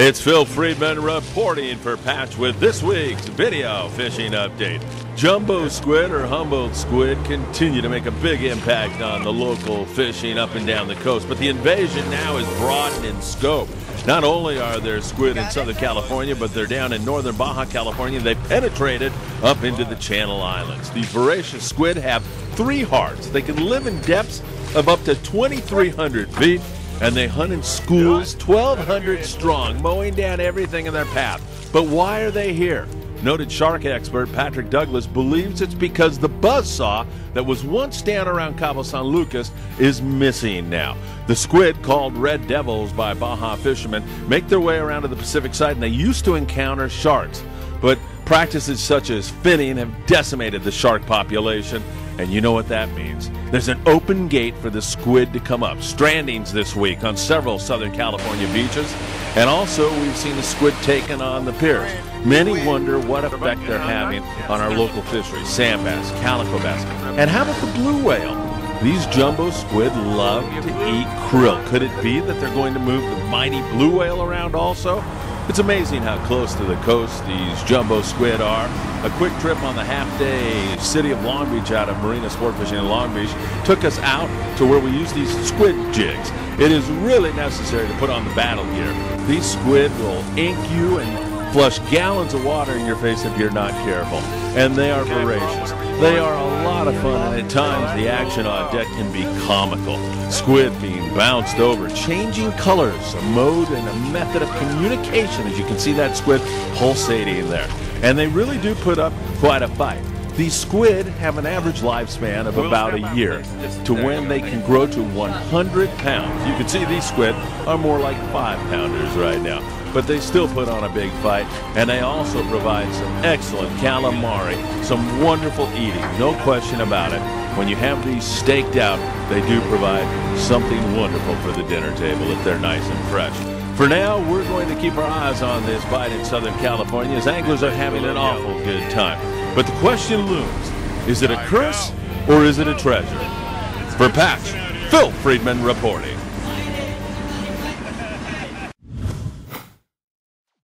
It's Phil Friedman reporting for Patch with this week's video fishing update. Jumbo squid or Humboldt squid continue to make a big impact on the local fishing up and down the coast, but the invasion now is broadened in scope. Not only are there squid in Southern California, but they're down in northern Baja California. They penetrated up into the Channel Islands. These voracious squid have three hearts. They can live in depths of up to 2,300 feet. And they hunt in schools, 1,200 strong, mowing down everything in their path. But why are they here? Noted shark expert Patrick Douglas believes it's because the buzzsaw that was once down around Cabo San Lucas is missing now. The squid, called Red Devils by Baja fishermen, make their way around to the Pacific side, and they used to encounter sharks. But practices such as finning have decimated the shark population. And you know what that means. There's an open gate for the squid to come up. Strandings this week on several Southern California beaches. And also, we've seen the squid taken on the piers. Many wonder what effect they're having on our local fisheries. Sand bass, calico bass. And how about the blue whale? These jumbo squid love to eat krill. Could it be that they're going to move the mighty blue whale around also? It's amazing how close to the coast these jumbo squid are. A quick trip on the half-day city of Long Beach out of Marina Sportfishing in Long Beach took us out to where we use these squid jigs. It is really necessary to put on the battle gear. These squid will ink you and flush gallons of water in your face if you're not careful. And they are voracious. They are a lot of fun, and at times the action on deck can be comical. Squid being bounced over, changing colors, a mode and a method of communication, as you can see that squid pulsating there. And they really do put up quite a fight. These squid have an average lifespan of about a year to when they can grow to 100 pounds. You can see these squid are more like 5-pounders right now, but they still put on a big fight, and they also provide some excellent calamari, some wonderful eating, no question about it. When you have these staked out, they do provide something wonderful for the dinner table if they're nice and fresh. For now, we're going to keep our eyes on this bite in Southern California as anglers are having an awful good time. But the question looms, is it a curse or is it a treasure? For Patch, Phil Friedman reporting.